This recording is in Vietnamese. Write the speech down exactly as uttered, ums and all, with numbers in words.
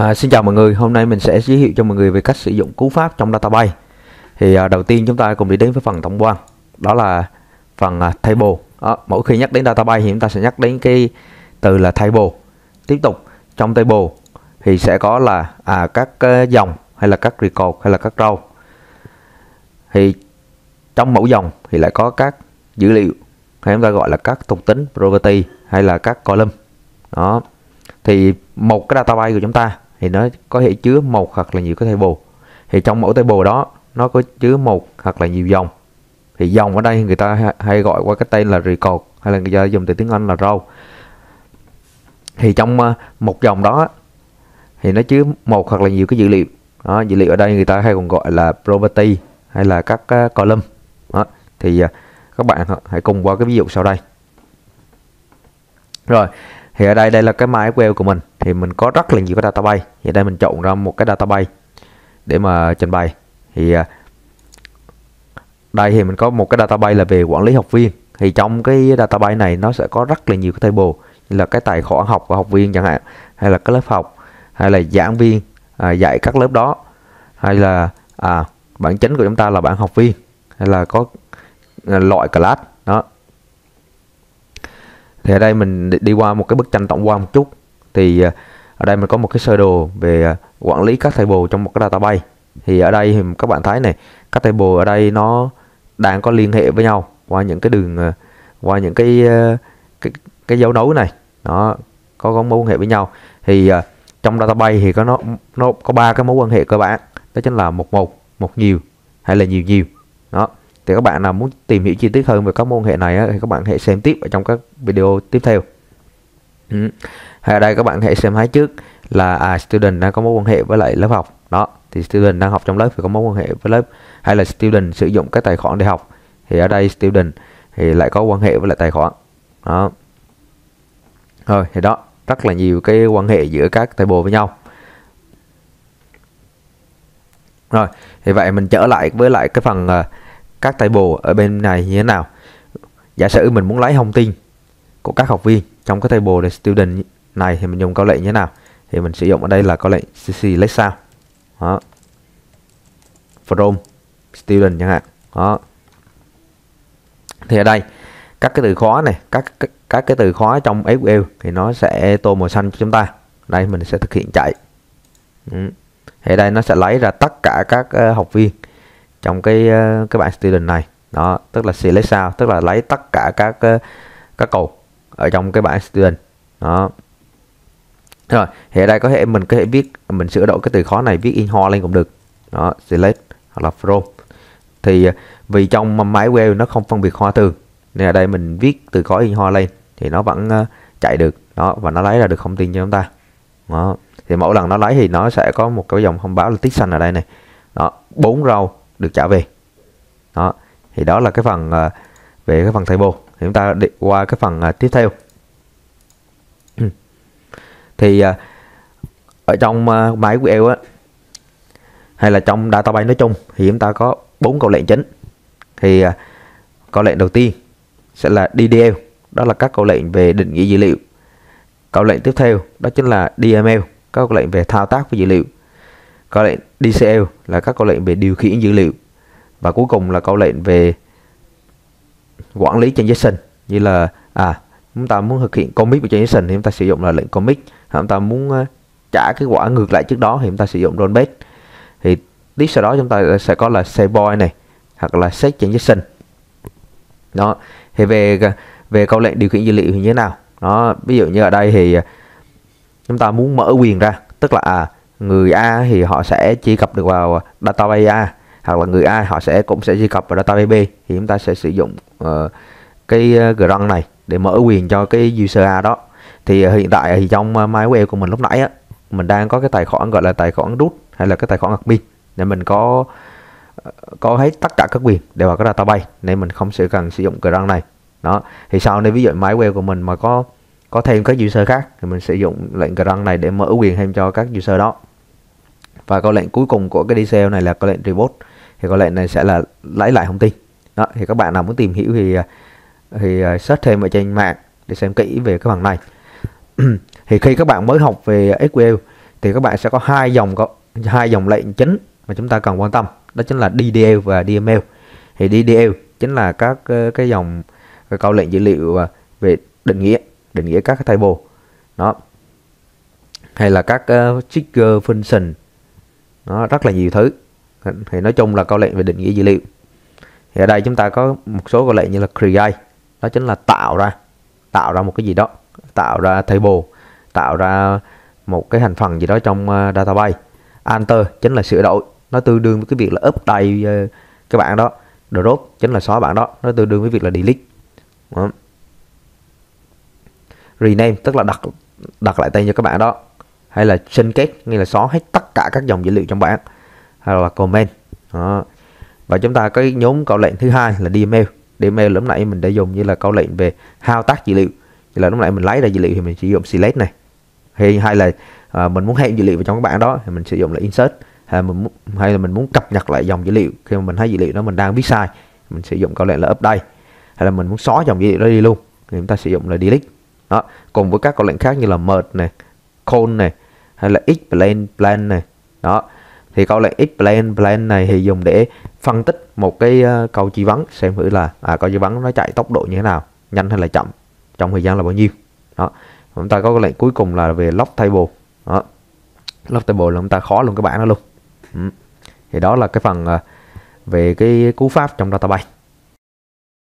À, xin chào mọi người, hôm nay mình sẽ giới thiệu cho mọi người về cách sử dụng cú pháp trong database. Thì à, đầu tiên chúng ta cùng đi đến với phần tổng quan, đó là phần à, table. Đó, mỗi khi nhắc đến database thì chúng ta sẽ nhắc đến cái từ là table. Tiếp tục trong table thì sẽ có là à, các uh, dòng hay là các record hay là các row. Thì trong mẫu dòng thì lại có các dữ liệu hay chúng ta gọi là các thuộc tính property hay là các column. Đó. Thì một cái database của chúng ta thì nó có thể chứa một hoặc là nhiều cái table. Thì trong mỗi table đó nó có chứa một hoặc là nhiều dòng. Thì dòng ở đây người ta hay gọi qua cái tên là record hay là người ta dùng từ tiếng Anh là row. Thì trong một dòng đó thì nó chứa một hoặc là nhiều cái dữ liệu. Đó, dữ liệu ở đây người ta hay còn gọi là property hay là các column. Đó, thì các bạn hãy cùng qua cái ví dụ sau đây. Rồi, thì ở đây đây là cái MySQL của mình, thì mình có rất là nhiều cái database. Thì đây mình chọn ra một cái database để mà trình bày. Thì đây thì mình có một cái database là về quản lý học viên. Thì trong cái database này nó sẽ có rất là nhiều cái table, như là cái tài khoản học của học viên chẳng hạn, hay là cái lớp học, hay là giảng viên à, dạy các lớp đó, hay là à, bản chính của chúng ta là bản học viên, hay là có à, loại class đó. Thì ở đây mình đi qua một cái bức tranh tổng quan một chút. Thì ở đây mình có một cái sơ đồ về quản lý các table trong một cái database. Thì ở đây thì các bạn thấy này, các table ở đây nó đang có liên hệ với nhau qua những cái đường, qua những cái cái, cái dấu nối này, nó có, có mối quan hệ với nhau. Thì trong database thì có nó nó có ba cái mối quan hệ cơ bản, đó chính là một một, một nhiều hay là nhiều nhiều. Đó. Thì các bạn nào muốn tìm hiểu chi tiết hơn về các mối quan hệ này thì các bạn hãy xem tiếp ở trong các video tiếp theo. Ừ. Ở đây các bạn hãy xem thấy trước là à, student đang có mối quan hệ với lại lớp học. Đó, thì student đang học trong lớp thì có mối quan hệ với lớp, hay là student sử dụng các tài khoản để học. Thì ở đây student thì lại có quan hệ với lại tài khoản. Đó. Rồi, thì đó, rất là nhiều cái quan hệ giữa các table với nhau. Rồi, thì vậy mình trở lại với lại cái phần các table ở bên này như thế nào. Giả sử mình muốn lấy thông tin của các học viên trong cái table student này thì mình dùng câu lệnh như thế nào. Thì mình sử dụng ở đây là câu lệnh select sao. Đó. From student chẳng hạn. Đó. Thì ở đây các cái từ khóa này, các các, các cái từ khóa trong ét quy lờ thì nó sẽ tô màu xanh cho chúng ta. Đây mình sẽ thực hiện chạy. Ừ. Thì ở đây nó sẽ lấy ra tất cả các uh, học viên trong cái cái bạn student này. Đó, tức là select sao, tức là lấy tất cả các các cầu ở trong cái bảng student. Đó. Rồi, thì ở đây có thể mình có thể viết, mình sửa đổi cái từ khóa này, viết in hoa lên cũng được. Đó, select hoặc là from. Thì vì trong MySQL nó không phân biệt khóa từ, nên ở đây mình viết từ khóa in hoa lên thì nó vẫn chạy được. Đó, và nó lấy ra được thông tin cho chúng ta. Đó. Thì mỗi lần nó lấy thì nó sẽ có một cái dòng thông báo là tích xanh ở đây này. Đó, bốn rau được trả về. Đó, thì đó là cái phần uh, về cái phần table. Thì chúng ta đi qua cái phần uh, tiếp theo. Thì uh, ở trong uh, MySQL á, hay là trong database nói chung thì chúng ta có bốn câu lệnh chính. Thì uh, câu lệnh đầu tiên sẽ là đê đê lờ, đó là các câu lệnh về định nghĩa dữ liệu. Câu lệnh tiếp theo đó chính là đê em lờ, các câu lệnh về thao tác với dữ liệu. Câu lệnh đê xê lờ là các câu lệnh về điều khiển dữ liệu. Và cuối cùng là câu lệnh về quản lý transaction, như là à chúng ta muốn thực hiện commit với transaction thì chúng ta sử dụng là lệnh commit, chúng ta muốn trả kết quả ngược lại trước đó thì chúng ta sử dụng rollback. Thì tiếp sau đó chúng ta sẽ có là SAVEPOINT này hoặc là set transaction. Đó, thì về về câu lệnh điều khiển dữ liệu thì như thế nào? Đó, ví dụ như ở đây thì chúng ta muốn mở quyền ra, tức là à người A thì họ sẽ truy cập được vào database A, hoặc là người A họ sẽ cũng sẽ truy cập vào database B, thì chúng ta sẽ sử dụng uh, cái grant này để mở quyền cho cái user A đó. Thì hiện tại thì trong MySQL của mình lúc nãy á, mình đang có cái tài khoản gọi là tài khoản root hay là cái tài khoản admin, nên mình có có hết tất cả các quyền đều vào cái database, nên mình không sẽ cần sử dụng grant này. Đó, thì sau này ví dụ MySQL của mình mà có có thêm các user khác thì mình sử dụng lệnh grant này để mở quyền thêm cho các user đó. Và câu lệnh cuối cùng của cái đê xê lờ này là câu lệnh report. Thì câu lệnh này sẽ là lấy lại thông tin. Đó, thì các bạn nào muốn tìm hiểu thì thì search thêm ở trên mạng để xem kỹ về cái phần này. Thì khi các bạn mới học về ét quy lờ thì các bạn sẽ có hai dòng có hai dòng lệnh chính mà chúng ta cần quan tâm, đó chính là đê đê lờ và đê em lờ. Thì đê đê lờ chính là các cái dòng cái câu lệnh dữ liệu về định nghĩa định nghĩa các cái table đó, hay là các uh, trigger function, nó rất là nhiều thứ. Thì nói chung là câu lệnh về định nghĩa dữ liệu. Thì ở đây chúng ta có một số câu lệnh như là create, đó chính là tạo ra tạo ra một cái gì đó, tạo ra table, tạo ra một cái thành phần gì đó trong uh, database. Alter chính là sửa đổi, nó tương đương với cái việc là update uh, cái bảng đó. Drop chính là xóa bảng đó, nó tương đương với việc là delete. Đó. Rename tức là đặt đặt lại tên cho các bạn đó, hay là truncate nghĩa là xóa hết tất cả các dòng dữ liệu trong bảng, hay là comment đó. Và chúng ta có nhóm câu lệnh thứ hai là đê em lờ. đê em lờ lúc nãy mình đã dùng như là câu lệnh về thao tác dữ liệu, như là lúc nãy mình lấy ra dữ liệu thì mình sử dụng select này, hay hay là à, mình muốn hẹn dữ liệu vào trong các bảng đó thì mình sử dụng là insert, hay mình muốn, hay là mình muốn cập nhật lại dòng dữ liệu khi mà mình thấy dữ liệu đó mình đang viết sai, mình sử dụng câu lệnh là update, hay là mình muốn xóa dòng dữ liệu đó đi luôn thì chúng ta sử dụng là delete đó. Cùng với các câu lệnh khác như là merge này, CLONE này, hay là EXPLAIN PLAN này đó. Thì câu lệnh EXPLAIN PLAN này thì dùng để phân tích một cái uh, câu truy vấn, xem thử là à, câu truy vấn nó chạy tốc độ như thế nào, nhanh hay là chậm, trong thời gian là bao nhiêu đó. Chúng ta có câu lệnh cuối cùng là về lock table đó. Lock table là chúng ta khó luôn các bạn đó luôn. Ừ. Thì đó là cái phần uh, về cái cú pháp trong database.